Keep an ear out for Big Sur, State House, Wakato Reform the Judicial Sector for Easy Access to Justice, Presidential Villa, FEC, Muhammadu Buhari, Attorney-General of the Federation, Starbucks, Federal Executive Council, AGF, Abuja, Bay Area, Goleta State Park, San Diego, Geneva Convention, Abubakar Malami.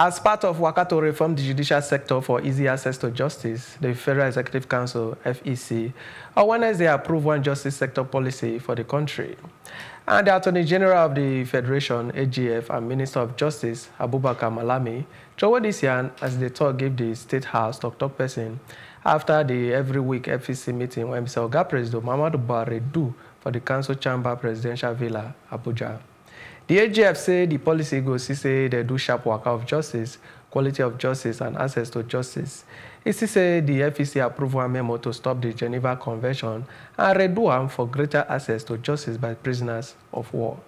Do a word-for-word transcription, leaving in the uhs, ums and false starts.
As part of Wakato Reform the Judicial Sector for Easy Access to Justice, the Federal Executive Council, F E C, on Wednesday approved one justice sector policy for the country. And the Attorney General of the Federation, A G F, and Minister of Justice, Abubakar Malami, toward this year as the talk gave the State House to top person after the every week F E C meeting when Mister Oga President Muhammadu Buhari do for the Council Chamber Presidential Villa, Abuja. The A G F say the policy goes to say they do sharp work of justice, quality of justice, and access to justice. It say the F E C approved one memo to stop the Geneva Convention and redo one for greater access to justice by prisoners of war.